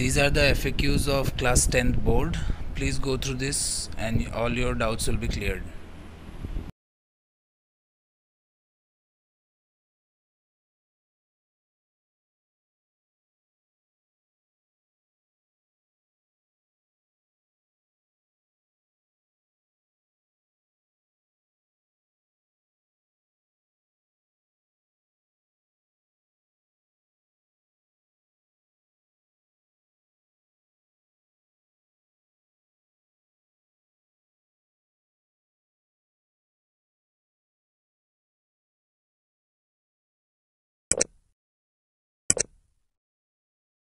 These are the FAQs of class 10th board. Please go through this and all your doubts will be cleared.